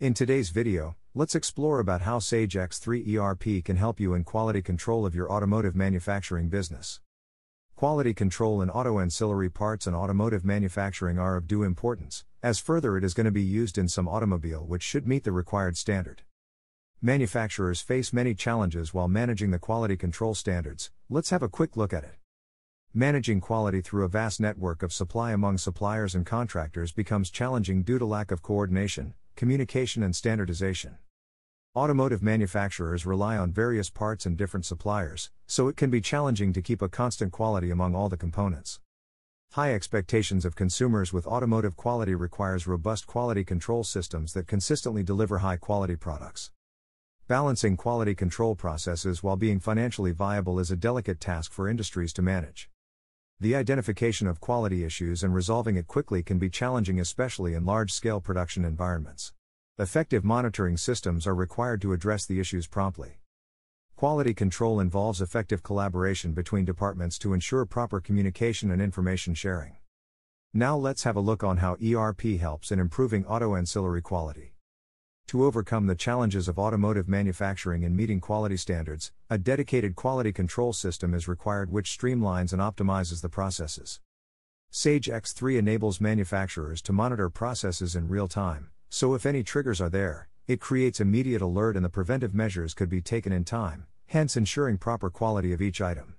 In today's video, let's explore about how Sage X3 ERP can help you in quality control of your automotive manufacturing business. Quality control in auto ancillary parts and automotive manufacturing are of due importance, as further it is going to be used in some automobile which should meet the required standard. Manufacturers face many challenges while managing the quality control standards. Let's have a quick look at it. Managing quality through a vast network of supply among suppliers and contractors becomes challenging due to lack of coordination, communication and standardization. Automotive manufacturers rely on various parts and different suppliers, so it can be challenging to keep a constant quality among all the components. High expectations of consumers with automotive quality requires robust quality control systems that consistently deliver high-quality products. Balancing quality control processes while being financially viable is a delicate task for industries to manage. The identification of quality issues and resolving it quickly can be challenging, especially in large-scale production environments. Effective monitoring systems are required to address the issues promptly. Quality control involves effective collaboration between departments to ensure proper communication and information sharing. Now let's have a look on how ERP helps in improving auto ancillary quality. To overcome the challenges of automotive manufacturing and meeting quality standards, a dedicated quality control system is required which streamlines and optimizes the processes. Sage X3 enables manufacturers to monitor processes in real time, so if any triggers are there, it creates immediate alert and the preventive measures could be taken in time, hence ensuring proper quality of each item.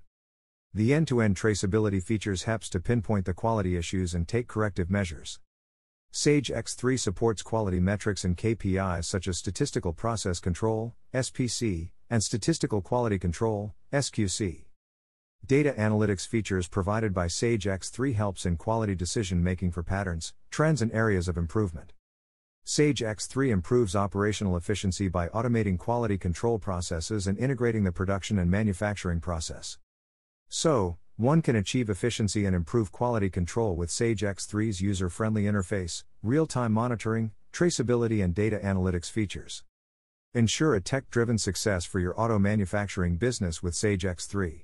The end-to-end traceability features helps to pinpoint the quality issues and take corrective measures. Sage X3 supports quality metrics and KPIs such as Statistical Process Control, SPC, and Statistical Quality Control, SQC. Data analytics features provided by Sage X3 helps in quality decision-making for patterns, trends and areas of improvement. Sage X3 improves operational efficiency by automating quality control processes and integrating the production and manufacturing process. So, one can achieve efficiency and improve quality control with Sage X3's user-friendly interface, real-time monitoring, traceability and data analytics features. Ensure a tech-driven success for your auto manufacturing business with Sage X3.